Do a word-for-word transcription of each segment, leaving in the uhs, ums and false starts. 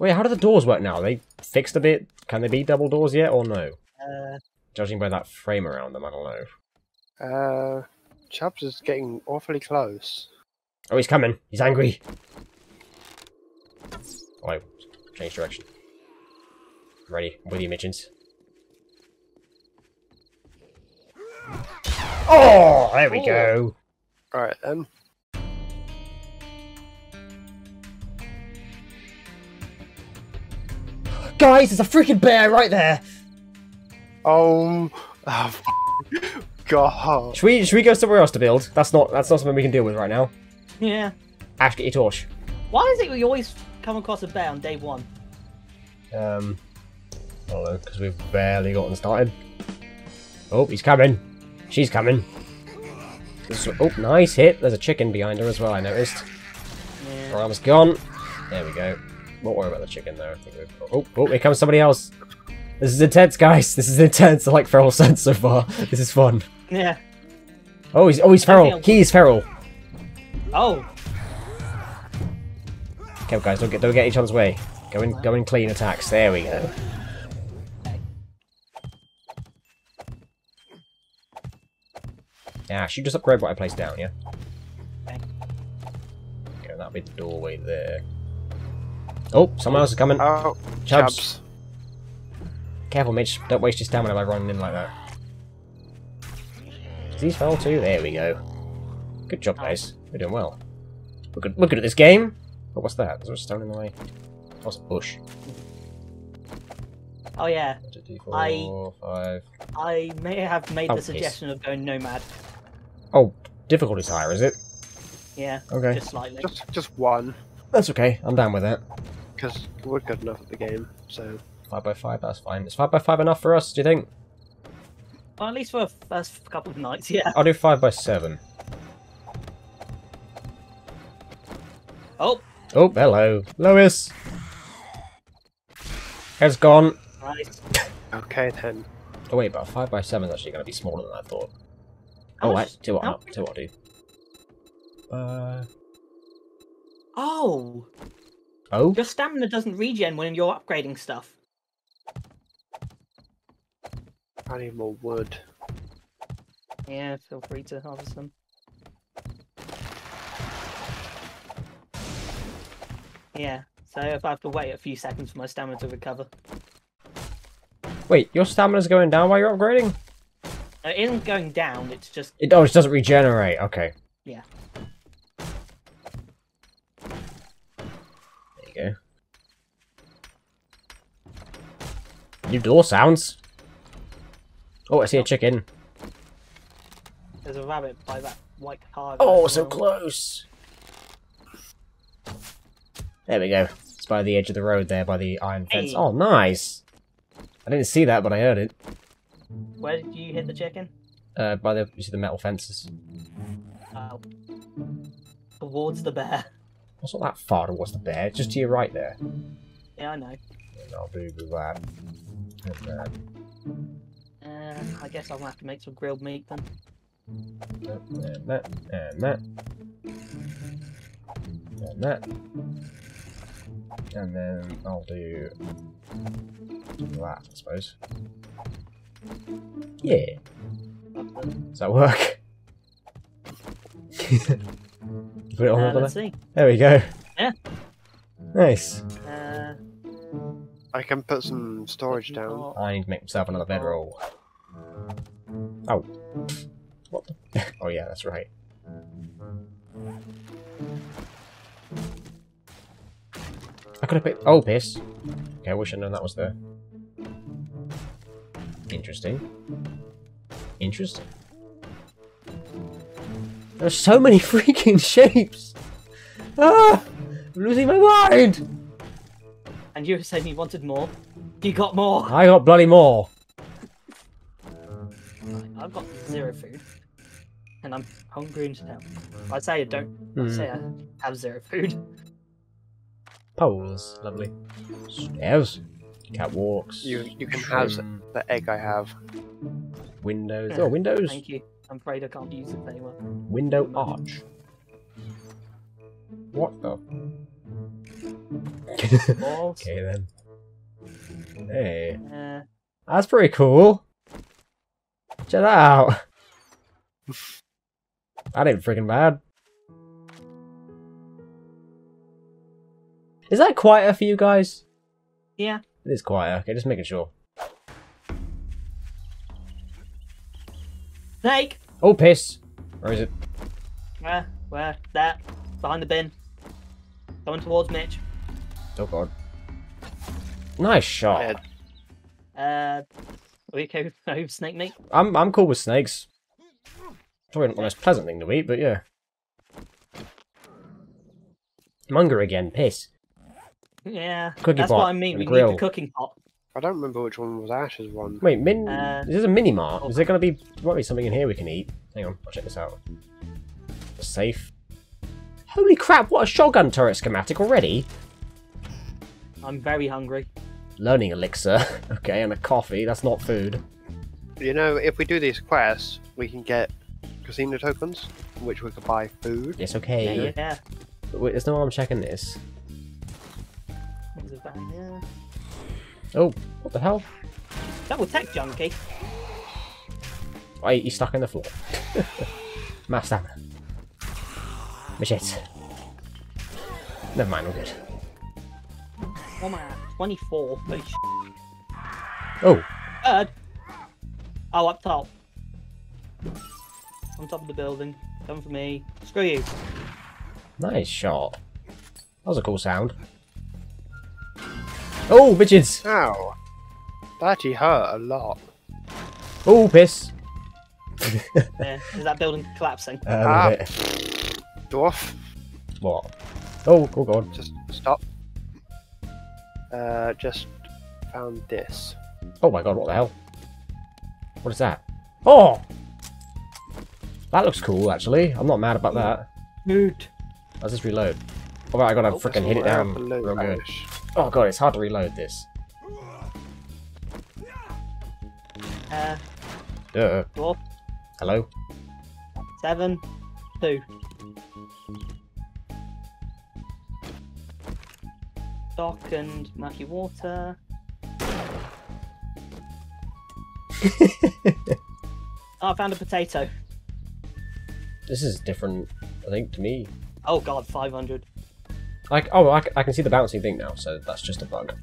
Wait, how do the doors work now? Are they fixed a bit? Can they be double doors yet, or no? Uh, Judging by that frame around them, I don't know. Uh, Chubbs is getting awfully close. Oh, he's coming. He's angry. Oh, I changed direction. Ready. I'm with you, Mitchins. Oh, there we go. All right, then. Guys, there's a freaking bear right there. Oh, oh God. Should we, should we go somewhere else to build? That's not that's not something we can deal with right now. Yeah. Ash, get your torch. Why is it we always come across a bear on day one? Um, I don't know, because we've barely gotten started. Oh, he's coming. She's coming. This, oh, nice hit. There's a chicken behind her as well, I noticed. Yeah. Her arm's gone. There we go. Won't worry about the chicken, though. I think we've... Oh, oh, here comes somebody else. This is intense, guys. This is intense. I like Feral Sense so far. This is fun. Yeah. Oh, he's, oh, he's Feral. He's Feral. Oh. Okay, guys, don't get don't get each other's way. Go in, go in clean attacks. There we go. Yeah, should just upgrade what I placed down, yeah? Okay. Yeah, that'll be the doorway there. Oh, someone else is coming. Oh, Chubbs. Chubbs. Careful, Mitch. Don't waste your stamina by running in like that. Is these fell too? There we go. Good job, guys. We're doing well. We're good, we're good at this game. Oh, what's that? Is there a stone in the way? What's a bush? Oh, yeah. One, two, three, four, I, five. I may have made oh, the suggestion yes. of going nomad. Oh, difficulty's higher, is it? Yeah. Okay. Just slightly. Just, just one. That's okay. I'm down with that. Because we're good enough at the game, so... five by five, that's fine. Is five by five enough for us, do you think? Well, at least for a first couple of nights, yeah. I'll do five by seven. Oh! Oh, hello. Lois! Has gone. Right. Okay, then. Oh, wait, but five by seven is actually going to be smaller than I thought. How oh, wait, two what I'll do. What, do. Uh... Oh! Oh? Your stamina doesn't regen when you're upgrading stuff. I need more wood. Yeah, feel free to harvest them. Yeah, so if I have to wait a few seconds for my stamina to recover. Wait, your stamina's going down while you're upgrading? No, it isn't going down, it's just... It, oh, it doesn't regenerate, okay. Yeah. There you go. New door sounds. Oh, I see a chicken. There's a rabbit by that white car. Oh, so close! There we go. It's by the edge of the road there, by the iron fence. Hey. Oh, nice! I didn't see that, but I heard it. Where did you hit the chicken? Uh, by the, you see the metal fences. Oh. Towards the bear. It's not that far towards the bear, it's just to your right there. Yeah, I know. And I'll do that. And then... Uh, I guess I'll have to make some grilled meat then. And that, and that. And that. And then I'll do that, I suppose. Yeah. Does that work? Put it on uh, over let's there. See. There we go. Yeah. Nice. Uh, I can put some storage down. I need to make myself another bedroll. Oh. What the? Oh yeah, that's right. I could have picked... Oh, piss. Okay, I wish I'd known that was there. Interesting. Interesting. There's so many freaking shapes! Ah! I'm losing my mind! And you were saying you wanted more. You got more! I got bloody more! I've got zero food. And I'm hungry and now. I say I don't. Hmm. I say I have zero food. Poles. Lovely. Stairs. Catwalks. You, you can have the egg I have. Windows. Yeah. Oh, windows! Thank you. I'm afraid I can't use it very well. Window arch. What the? Balls. Okay then. Hey. Uh, That's pretty cool. Check that out. That ain't freaking bad. Is that quieter for you guys? Yeah. It is quieter. Okay, just making sure. Snake! Oh, piss! Where is it? Where? Where? There. Behind the bin. Going towards Mitch. Oh god. Nice shot. Uh, are we okay with no snake meat? I'm I'm cool with snakes. Probably not the most pleasant thing to eat, but yeah. I'm hungry again. Piss. Yeah. Cookie that's pot what I mean. We grill. Need the cooking pot. I don't remember which one was Ash's one. Wait, min. Uh, this is a mini mart. Okay. Is there gonna be? There might be something in here we can eat. Hang on. I'll check this out. It's safe. Holy crap! What a shotgun turret schematic already. I'm very hungry. Learning elixir. Okay, and a coffee. That's not food. You know, if we do these quests, we can get casino tokens, which we could buy food. Yes, okay. Yeah, yeah. But wait, there's no way I'm checking this. What is it down here? Oh, what the hell? Double tech junkie. Wait, you stuck in the floor. Mass stamina. Machete. Never mind, we're good. Oh my, twenty-four. Holy sh**. Oh. Bird. Oh, up top. On top of the building. Come for me. Screw you. Nice shot. That was a cool sound. Oh, bitches. Ow. That actually hurt a lot. Oh, piss. Yeah, is that building collapsing? Um, ah. Bit. Dwarf. What? Oh, oh god. Just stop. Uh, just found this. Oh my god, what the hell? What is that? Oh! That looks cool, actually. I'm not mad about that. Loot. Let's just reload. Alright, I gotta oh, freaking hit it down real good. Oh god, it's hard to reload this. Uh. Duh. Four. Hello? Seven. Two. Dock and murky water. Oh, I found a potato. This is different, I think, to me. Oh god, five hundred. Like, oh, I, I can see the bouncing thing now, so that's just a bug.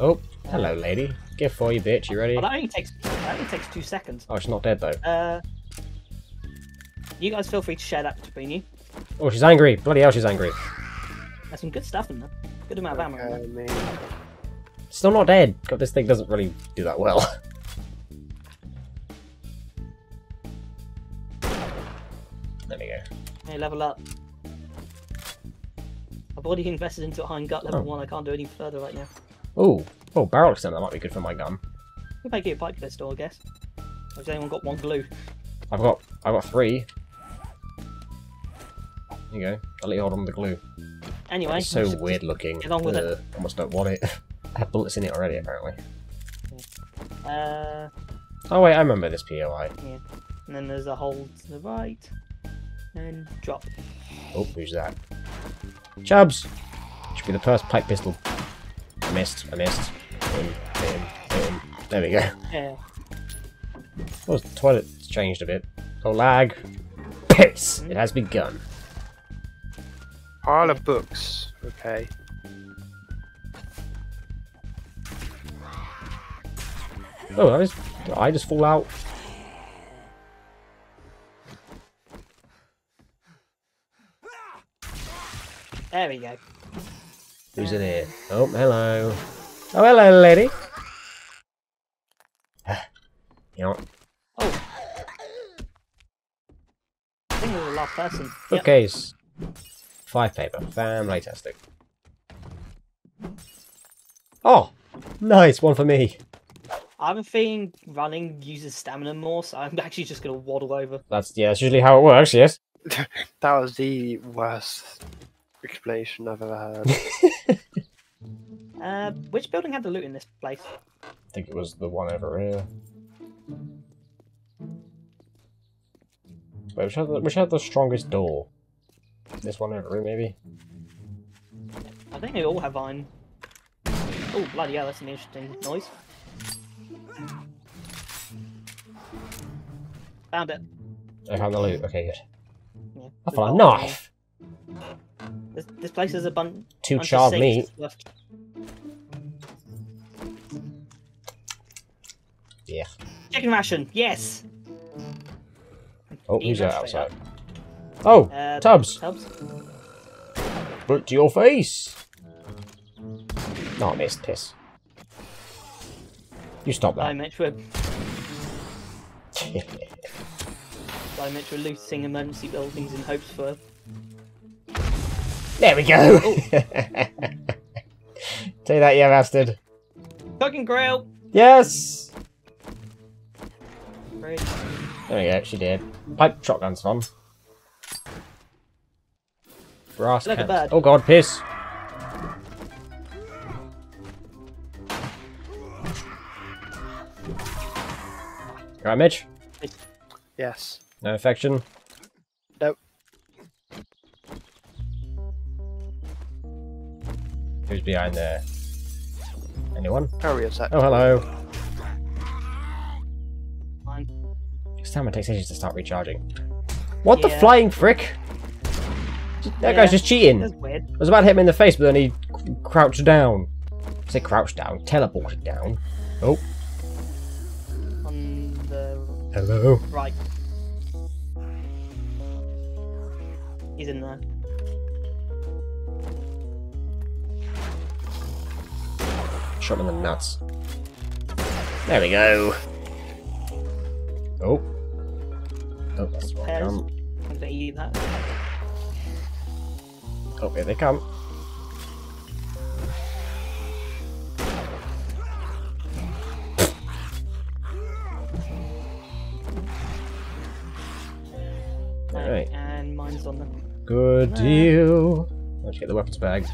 Oh, hello, lady. Give for you, bitch. You ready? Oh, that only takes that only takes two seconds. Oh, she's not dead though. Uh, you guys feel free to share that between you. Oh, she's angry. Bloody hell, she's angry. That's some good stuff in there. Good amount of ammo. Okay, man. Still not dead. God, this thing doesn't really do that well. There we go. Hey, level up. I've already invested into a hind gut level oh. one. I can't do any further right now. Ooh. Oh, barrel extender. That might be good for my gun. We might get a pipe pistol, I guess. Has anyone got one glue? I've got. I've got three. There you go. I'll let you hold on to the glue. Anyway. It's so weird looking. Get on with Ugh, it. Almost don't want it. I have bullets in it already, apparently. Uh, oh, wait, I remember this P O I. Yeah. And then there's a hole to the right. And drop. Oh, who's that? Chubbs! Should be the first pipe pistol. I missed. I missed. Boom, boom, boom. There we go. Yeah. Oh, the toilet's changed a bit. Oh, lag. Piss! Mm-hmm. It has begun. Pile of books. Okay. Oh, that is, did I just fall out? There we go. Who's in here? Oh, hello. Oh, hello, lady. You know what? Oh. I think there's a last person. Bookcase. Yep. Five paper. Fantastic. Oh, nice one for me. I'm feeling running uses stamina more, so I'm actually just going to waddle over. That's yeah. That's usually how it works. Yes. That was the worst explanation I've ever heard. uh, which building had the loot in this place? I think it was the one over here. Wait, which had the, which had the strongest door? This one over here, maybe? think they all have iron. Oh, bloody hell, that's an interesting noise. Found it. I found the loot. Okay, good. Yeah, I found a knife! This, this place is a bun Two bunch charred of meat. Left. Yeah. Chicken ration, yes! Oh, who's that outside? Up. Oh, uh, Tubbs! Tubbs. Look to your face! No, I missed. Piss. You stop that. Bye, Mitch. We're... Bye, Mitch. We're looting emergency buildings in hopes for... There we go! Take that, yeah, bastard. Fucking grail! Yes! Great. There we go, she did. Pipe shotgun's fun. Brass like cans. Oh god, piss! Alright, Mitch? Yes. No infection? Nope. Who's behind there? Anyone? Hurry up, Zach. Oh, hello. Fine. Next time it takes ages to start recharging. What yeah. the flying frick? That yeah. guy's just cheating. That's weird. I was about to hit him in the face, but then he crouched down. I say crouched down, teleported down. Oh. On the Hello. Right. He's in there. Shot him in the nuts. There we go. Oh. Oh, that's what I'm gonna eat that. Oh, here they come. Alright. And mine's on them. Good deal. Let's get the weapons bag.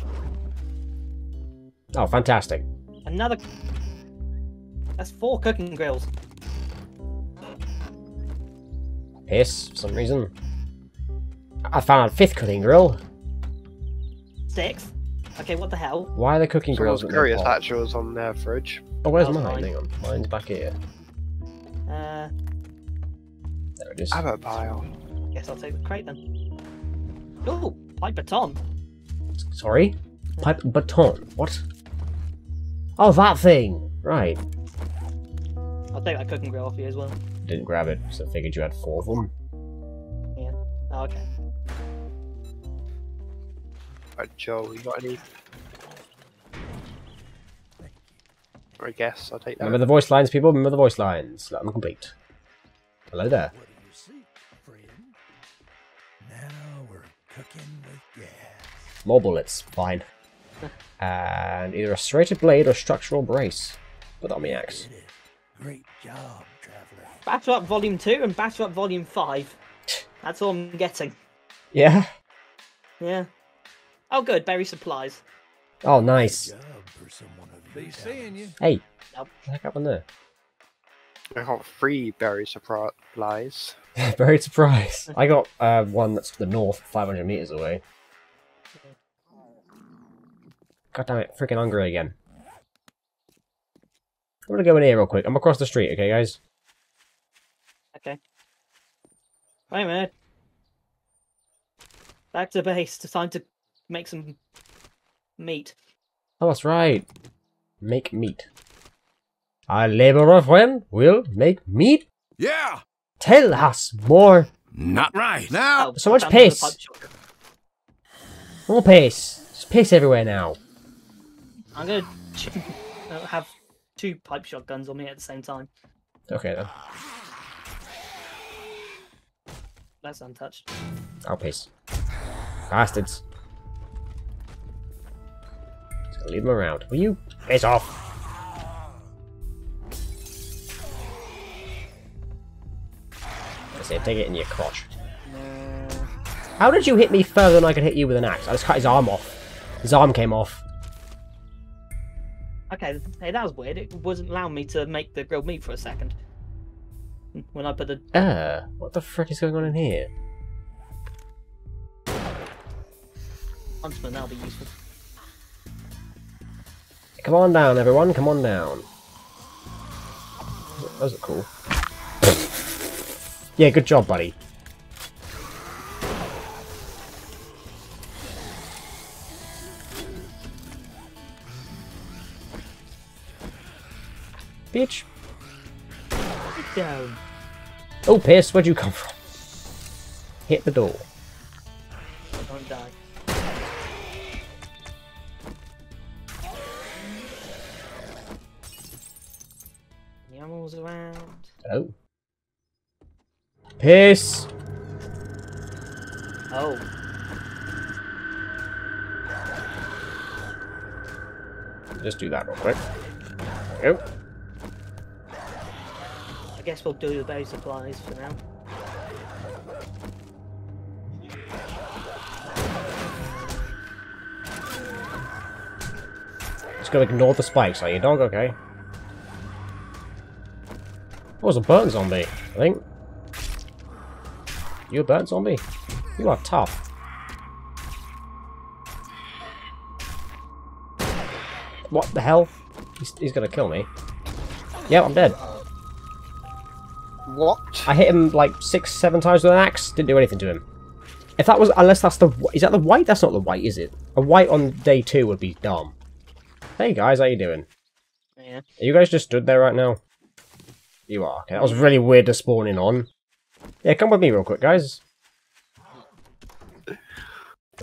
Oh, fantastic. Another. That's four cooking grills. Piss, for some reason. I found a fifth cooking grill. Sixth? Okay, what the hell? Why are the cooking so grills? I was curious, actually, was on their fridge. Oh, where's mine? mine? Hang on. Mine's back here. Uh. There it is. I have a pile. Guess I'll take the crate then. Ooh, pipe baton. Sorry? Pipe baton? What? Oh, that thing! Right. I'll take that cooking grill off you as well. Didn't grab it, so I figured you had four of them. Yeah. Oh, okay. Alright, Joe, you got any? I guess I'll take that. Remember the voice lines, people. Remember the voice lines. Let them complete. Hello there. What do you see, friend? Now we're cooking with gas. More bullets, fine. And either a serrated blade or structural brace. Put that on my axe. Great job. Batter Up Volume two and Batter Up Volume five. That's all I'm getting. Yeah? Yeah. Oh good, berry supplies. Oh, nice. Be seeing you. Hey, what the heck happened there? I got three berry supplies. Berry surprise. I got uh, one that's to the north, five hundred meters away. God damn it, freaking hungry again. I'm gonna go in here real quick. I'm across the street, okay, guys? Okay. Wait a minute. Back to base. It's time to make some meat. Oh, that's right. Make meat. Our labourer friend will make meat? Yeah! Tell us more. Not right now. Oh, so much piss. More piss. There's piss everywhere now. I'm going to have two pipe shotguns on me at the same time. Okay, then. That's untouched. Oh, piss. Bastards. Just gonna leave them around. Will you piss off? I say, take it in your crotch. No. How did you hit me further than I could hit you with an axe? I just cut his arm off. His arm came off. Okay, hey, that was weird. It wasn't allowing me to make the grilled meat for a second. When I put the... Uh, what the frick is going on in here? Huntsman, that'll be useful. Come on down, everyone. Come on down. That was cool. Yeah, good job, buddy. Bitch. Get down. Oh, Pierce, where'd you come from? Hit the door. Don't die. The ammo's around. Oh. Pierce! Oh. Just do that real quick. There we go. I guess we'll do the berry supplies for now. Just gotta ignore the spikes, are you, dog? Okay. That was a burnt zombie, I think. You a burnt zombie? You are tough. What the hell? He's, he's gonna kill me. Yeah, I'm dead. What? I hit him like six, seven times with an axe. Didn't do anything to him. If that was, unless that's the, is that the white? That's not the white, is it? A white on day two would be dumb. Hey guys, how you doing? Yeah. Are you guys just stood there right now? You are. Okay, that was really weird to spawn in on. Yeah, come with me real quick, guys.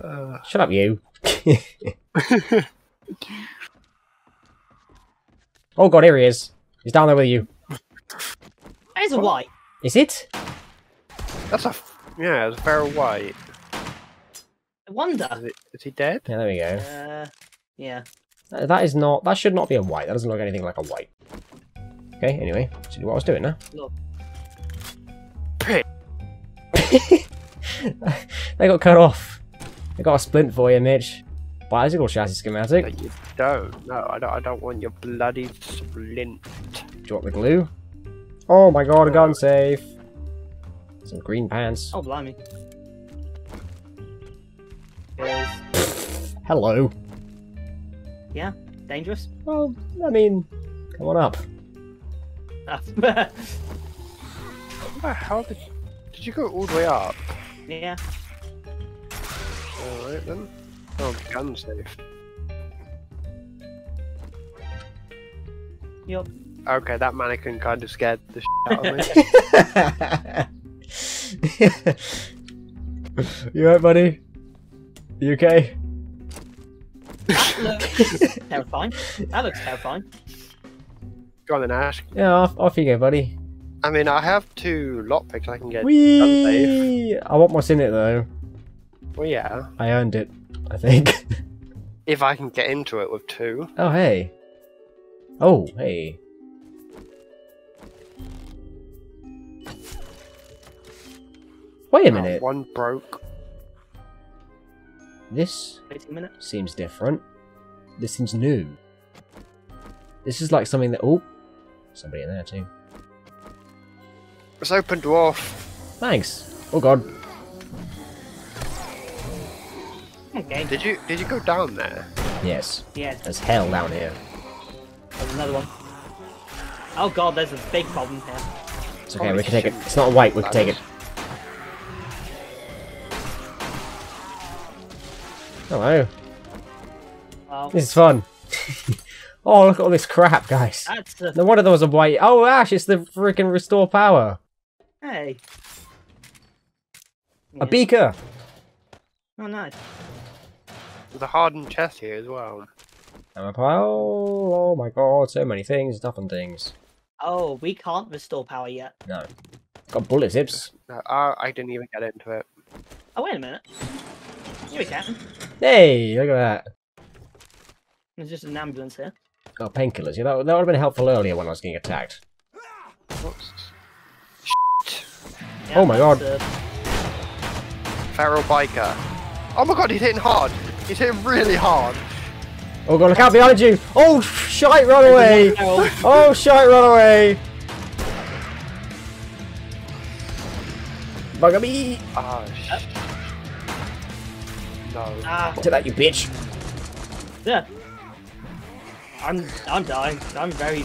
Uh, Shut up, you. Oh god, here he is. He's down there with you. That is a white. Is it? That's a... yeah, it's a feral white. I wonder. Is, it, is he dead? Yeah, there we go. Uh, yeah. That, that is not... that should not be a white. That doesn't look anything like a white. Okay, anyway. See what I was doing now. Look. They got cut off. They got a splint for you, Mitch. Bicycle chassis schematic. No, you don't. No, I don't, I don't want your bloody splint. Do you want the glue? Oh my god, a gun safe. Some green pants. Oh, blimey. Hello. Yeah, dangerous? Well, I mean, come on up. What the hell did you... did you go all the way up? Yeah. Alright then. Oh, gun safe. Yup. Okay, that mannequin kind of scared the shit out of me. You alright, buddy? You okay? That looks terrifying. That looks terrifying. Go on then, Ash. Yeah, off, off you go, buddy. I mean, I have two lockpicks I can get. Whee! I want what's in it, though. Well, yeah. I earned it, I think. If I can get into it with two. Oh, hey. Oh, hey. Wait a minute. Oh, one broke. This Wait a minute. seems different. This seems new. This is like something that... oh, somebody in there too. It's open, dwarf. Thanks. Oh god. Okay. Did you did you go down there? Yes. Yes. There's hell down here. There's another one. Oh god, there's a big problem here. It's okay. Holy we can take it. It's not white. We can take it. Hello. Oh. This is fun. Oh, look at all this crap, guys. That's a... no wonder there was a white. Oh, Ash, it's the freaking restore power. Hey. A yeah. beaker. Oh, nice. There's a hardened chest here as well. And a pile. Oh my god, so many things, stuff and things. Oh, we can't restore power yet. No. Got bullet zips. No, I didn't even get into it. Oh, wait a minute. Here we can. Hey, look at that. There's just an ambulance here. Oh, painkillers. Yeah, that, that would have been helpful earlier when I was getting attacked. What's... shit. Yeah, oh my god. Uh... Feral biker. Oh my god, he's hitting hard. He's hitting really hard. Oh god, look out behind you. Oh, shite, run away. Oh, shite, run away. Bugger me. Oh, shit. No. Ah. Take that, you bitch. Yeah. I'm I'm dying. I'm very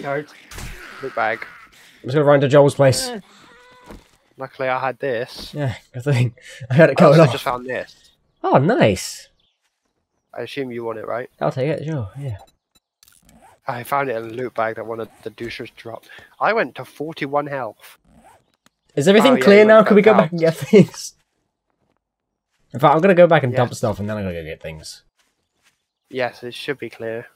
hurt. Look back. I'm just gonna run to Joel's place. Yeah. Luckily, I had this. Yeah, good thing. I had it coming off. I just found this. Oh, nice. I assume you want it, right? I'll take it, sure. Yeah. I found it in a loot bag that one of the douchers dropped. I went to forty-one health. Is everything oh, clear yeah, now? Can we go out. back and get things? In fact, I'm gonna go back and yes. dump stuff, and then I'm gonna go get things. Yes, it should be clear.